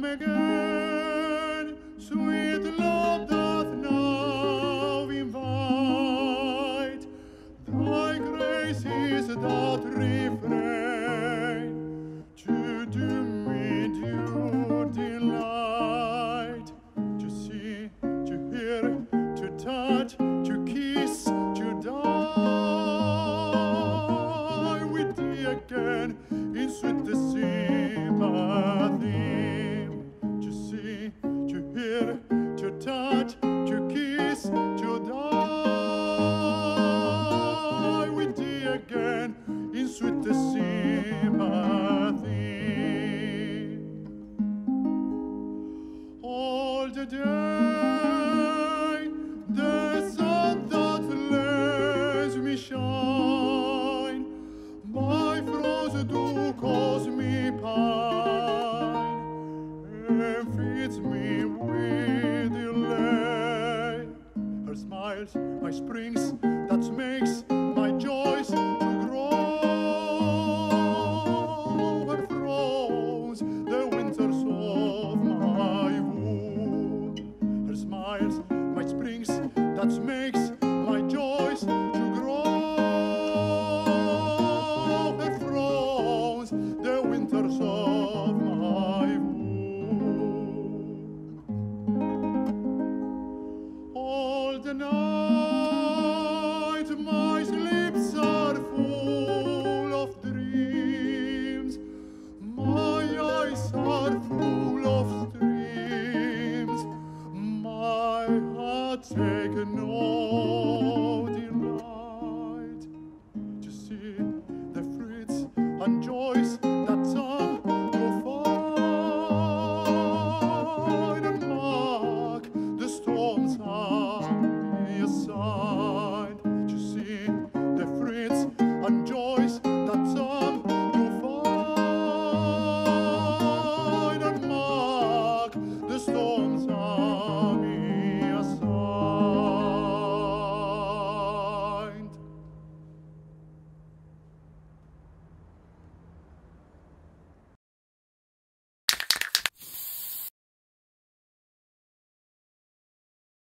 Come again, sweet love doth now invite. Thy grace is that refrain to do me due delight. To see, to hear, to touch, to kiss, to die with thee again in sweet sympathy. To touch, to kiss, to die with thee again in sweet sympathy. All the day the sun that lets me shine, my frozen dew calls me pine, and feeds me with delay. Her smiles, my springs, that makes my joys to grow. Her throes, the winters of my womb. Her smiles, my springs, that makes my joys to grow. Her throes, the winters of my womb. Night, my sleeps are full of dreams, my eyes are full of streams, my heart takes no delight to see the fruits and joy.